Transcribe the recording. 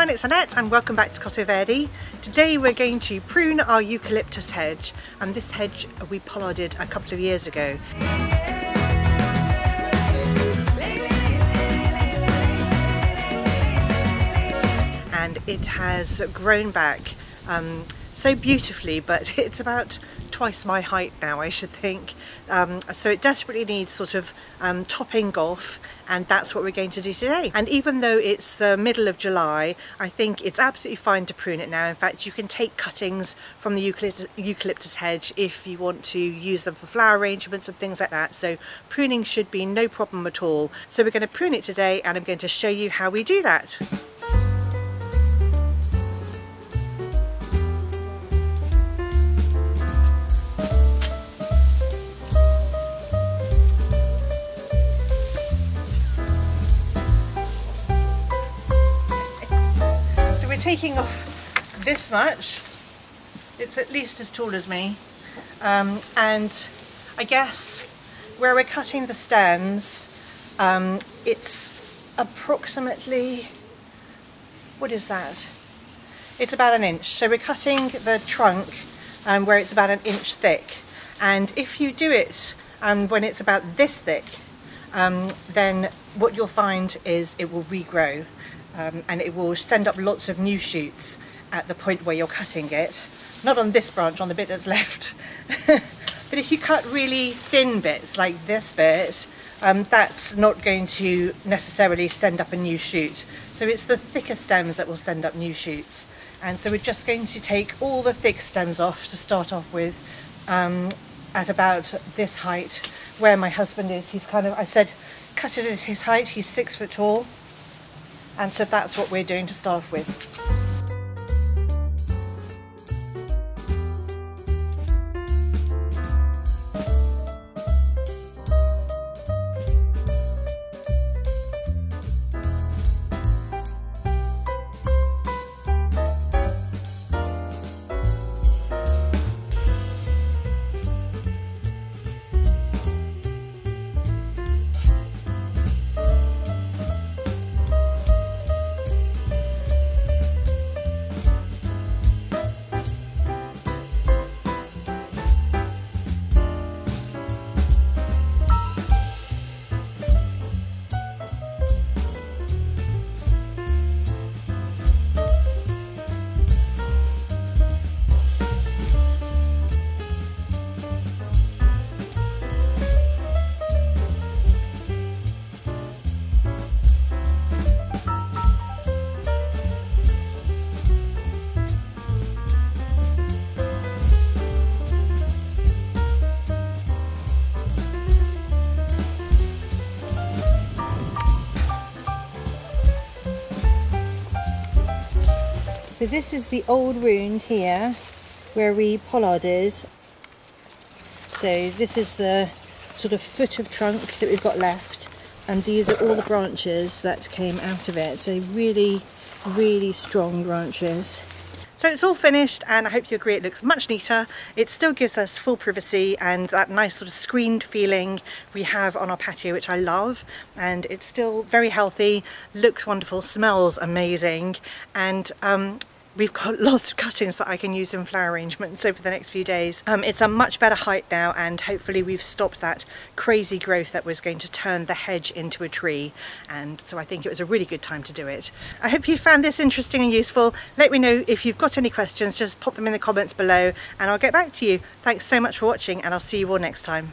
everyone, it's Annette and welcome back to Cotto Verdi. Today we're going to prune our eucalyptus hedge, and this hedge we pollarded a couple of years ago. And it has grown back so beautifully, but it's about twice my height now, I should think. So it desperately needs sort of topping off, and that's what we're going to do today. And even though it's the middle of July, I think it's absolutely fine to prune it now. In fact, you can take cuttings from the eucalyptus hedge if you want to use them for flower arrangements and things like that. So pruning should be no problem at all. So we're going to prune it today, and I'm going to show you how we do that. Taking off this much, it's at least as tall as me, and I guess where we're cutting the stems, it's approximately, what is that? It's about an inch. So we're cutting the trunk where it's about an inch thick, and if you do it when it's about this thick, then what you'll find is it will regrow. And it will send up lots of new shoots at the point where you're cutting it. Not on this branch, on the bit that's left. But if you cut really thin bits, like this bit, that's not going to necessarily send up a new shoot. So it's the thicker stems that will send up new shoots. And so we're just going to take all the thick stems off to start off with, at about this height, where my husband is. He's kind of, I said, cut it at his height, he's 6 foot tall. And so that's what we're doing to start off with. So this is the old wound here where we pollarded. So this is the sort of foot of trunk that we've got left, and these are all the branches that came out of it. So really, really strong branches. So it's all finished, and I hope you agree it looks much neater. It still gives us full privacy and that nice sort of screened feeling we have on our patio, which I love. And it's still very healthy, looks wonderful, smells amazing. And we've got lots of cuttings that I can use in flower arrangements over the next few days. It's a much better height now, and hopefully we've stopped that crazy growth that was going to turn the hedge into a tree. And so I think it was a really good time to do it. I hope you found this interesting and useful. Let me know if you've got any questions, just pop them in the comments below and I'll get back to you. Thanks so much for watching, and I'll see you all next time.